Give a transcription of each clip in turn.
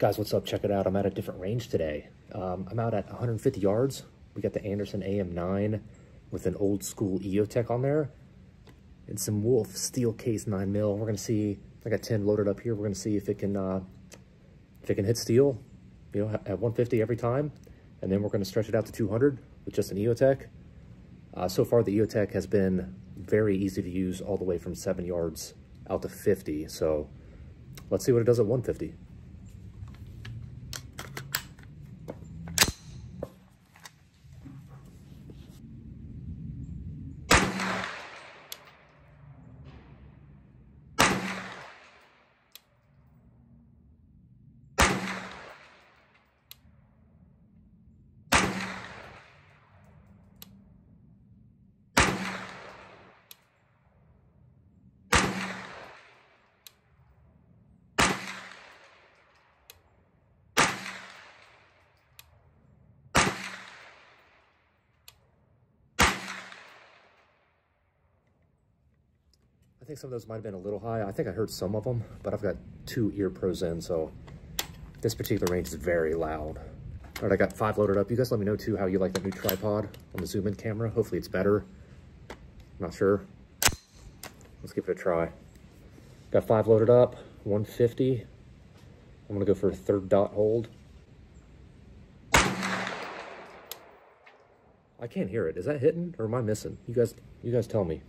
Guys, what's up? Check it out. I'm at a different range today. I'm out at 150 yards. We got the Anderson AM9 with an old school EOTech on there and some Wolf steel case 9mm. We're gonna see, I got 10 loaded up here. We're gonna see if it can hit steel, you know, at 150 every time. And then we're gonna stretch it out to 200 with just an EOTech. So far the EOTech has been very easy to use all the way from 7 yards out to 50. So let's see what it does at 150. I think some of those might have been a little high. I think I heard some of them, but I've got two ear pros in, so this particular range is very loud. All right, I got 5 loaded up. You guys let me know, too, how you like that new tripod on the zoom-in camera. Hopefully it's better. I'm not sure. Let's give it a try. Got 5 loaded up, 150. I'm going to go for a third dot hold. I can't hear it. Is that hitting, or am I missing? You guys tell me.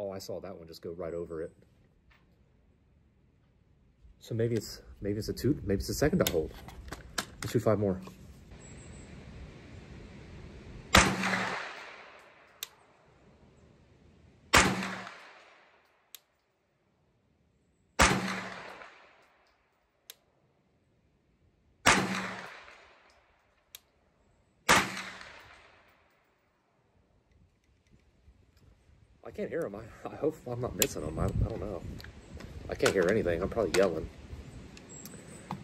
Oh, I saw that one just go right over it. So maybe it's a two, maybe it's a second dot hold. Let's do 5 more. I can't hear them. I hope I'm not missing them. I don't know. I can't hear anything. I'm probably yelling.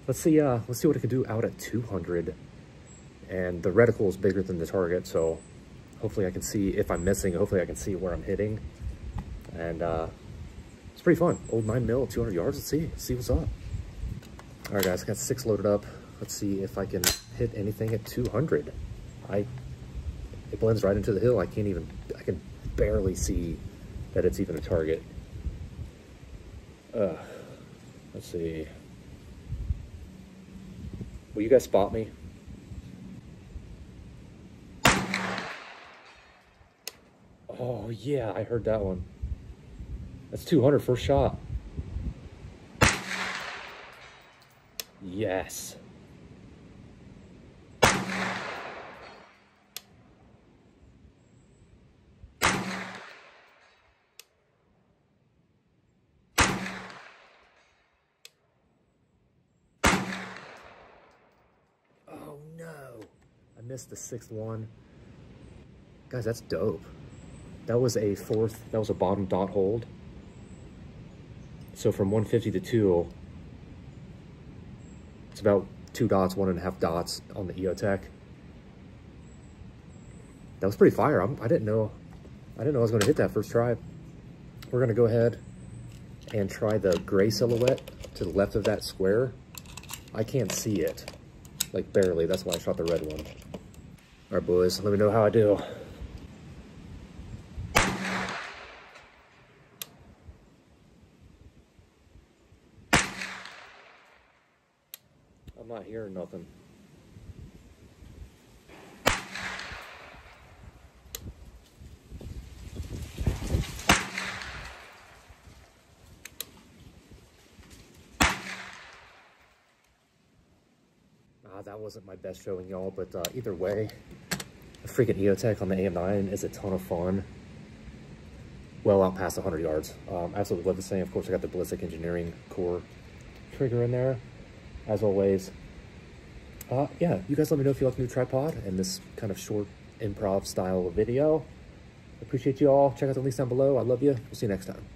Let's see what it can do out at 200. And the reticle is bigger than the target, so hopefully I can see if I'm missing. Hopefully I can see where I'm hitting. And it's pretty fun. Old 9mm, 200 yards. Let's see what's up. All right, guys. I got 6 loaded up. Let's see if I can hit anything at 200. It blends right into the hill. I can barely see that it's even a target. Let's see. Will you guys spot me? Oh yeah, I heard that one. That's 200 first shot. Yes. Missed the 6th one. Guys, that's dope. That was a fourth, that was a bottom dot hold. So from 150 to 2, it's about 2 dots, 1.5 dots on the EOTech. That was pretty fire. I didn't know I was gonna hit that first try. We're gonna go ahead and try the gray silhouette to the left of that square. I can't see it. Like barely, that's why I shot the red one. All right, boys, let me know how I do. I'm not hearing nothing. That wasn't my best showing, y'all, but either way, the freaking EOTech on the AM9 is a ton of fun. Well out past 100 yards. Absolutely love this thing. Of course, I got the ballistic engineering core trigger in there, as always. Yeah, you guys let me know if you like the new tripod and this kind of short improv style of video. Appreciate you all. Check out the links down below. I love you. We'll see you next time.